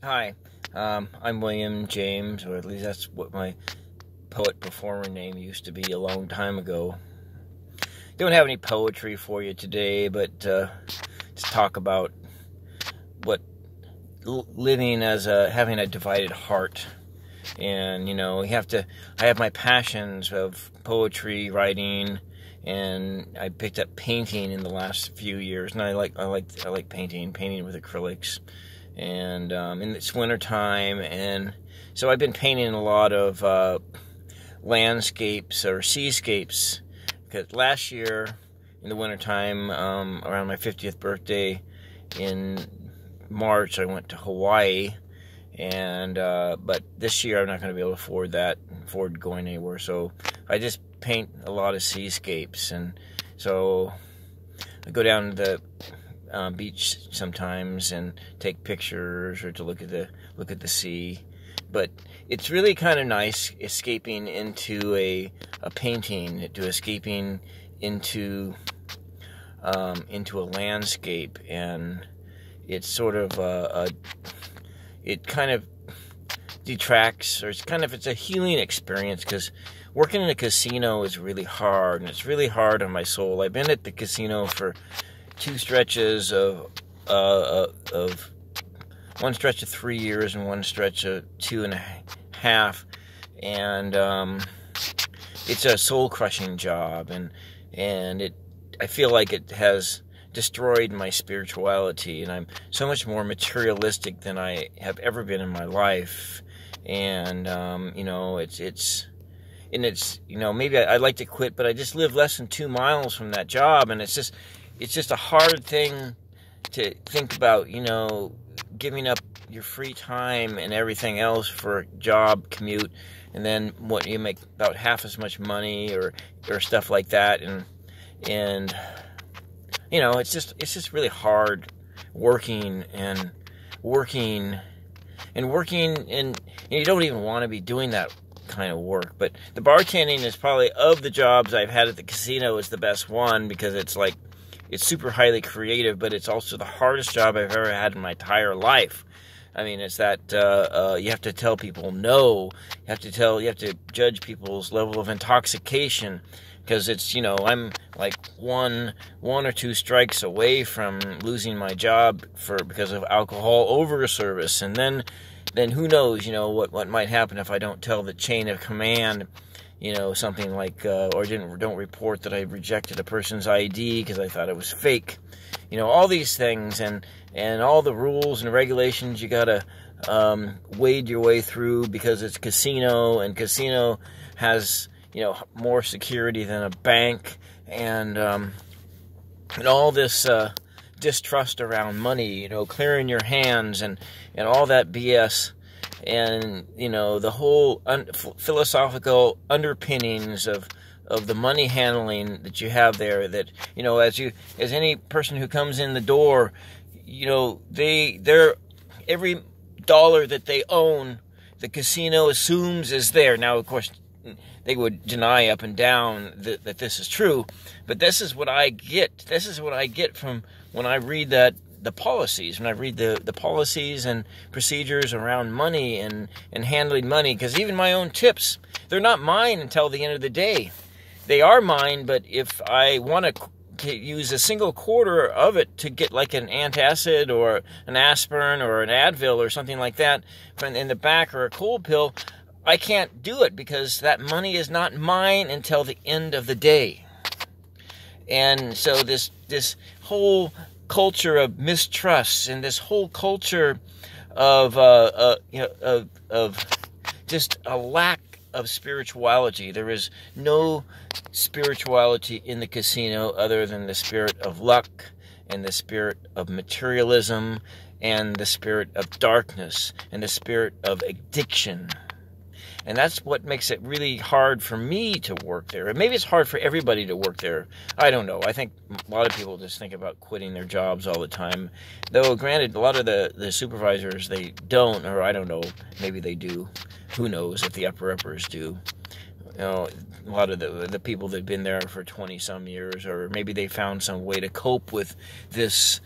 Hi, I'm William James, or at least that's what my poet-performer name used to be a long time ago. Don't have any poetry for you today, but let's talk about what living as having a divided heart. And, you know, you have to, I have my passions of poetry, writing, and I picked up painting in the last few years, and I like painting with acrylics. And it's winter time, and so I've been painting a lot of landscapes or seascapes, because last year in the winter time, around my 50th birthday in March, I went to Hawaii, and but this year I'm not going to be able to afford going anywhere, so I just paint a lot of seascapes. And so I go down to the beach sometimes and take pictures, or to look at the sea. But it's really kind of nice escaping into a painting, to escaping into a landscape. And it's sort of it kind of detracts, or it's a healing experience, because working in a casino is really hard, and it's really hard on my soul. I've been at the casino for two stretches of one stretch of 3 years and one stretch of 2.5, and it's a soul-crushing job, and I feel like it has destroyed my spirituality, and I'm so much more materialistic than I have ever been in my life. And you know, it's you know, maybe I'd like to quit, but I just live less than 2 miles from that job, and it's just a hard thing to think about, you know, giving up your free time and everything else for a job commute, and then what you make about half as much money or stuff like that, and you know, it's just really hard working, and you don't even want to be doing that kind of work. But the bartending is probably, of the jobs I've had at the casino, is the best one, because it's super highly creative, but it's also the hardest job I've ever had in my entire life. I mean, it's that you have to tell people no. You have to judge people's level of intoxication, because it's, you know, I'm like one or two strikes away from losing my job because of alcohol over service, and then who knows, you know, what might happen if I don't tell the chain of command. You know, something like, or don't report that I rejected a person's ID because I thought it was fake. You know, all these things, and all the rules and regulations you gotta wade your way through, because it's casino, and casino has, you know, more security than a bank, and all this distrust around money. You know, clearing your hands and all that BS. And, you know, the whole philosophical underpinnings of the money handling that you have there, that, you know, as any person who comes in the door, you know, they're every dollar that they own, the casino assumes is there. Now, of course, they would deny up and down that this is true, but this is what I get. This is what I get from when I read that. The policies, when I read the policies and procedures around money and handling money, because even my own tips, they're not mine until the end of the day. They are mine, but if I want to use a single quarter of it to get like an antacid or an aspirin or an Advil or something like that in the back, or a cold pill, I can't do it, because that money is not mine until the end of the day. And so this whole culture of mistrust, and this whole culture of just a lack of spirituality. There is no spirituality in the casino other than the spirit of luck, and the spirit of materialism, and the spirit of darkness, and the spirit of addiction. And that's what makes it really hard for me to work there. And maybe it's hard for everybody to work there. I don't know. I think a lot of people just think about quitting their jobs all the time. Though, granted, a lot of the supervisors, they don't, or I don't know, maybe they do. Who knows if the uppers do. You know, a lot of the people that have been there for 20-some years, or maybe they found some way to cope with this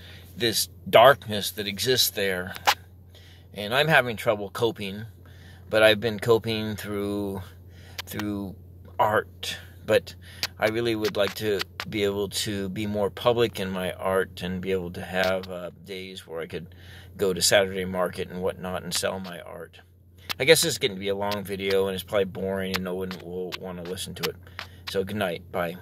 darkness that exists there. and I'm having trouble coping, but I've been coping through art. But I really would like to be able to be more public in my art and be able to have days where I could go to Saturday market and whatnot and sell my art. I guess this is going to be a long video, and it's probably boring, and no one will want to listen to it. So good night. Bye.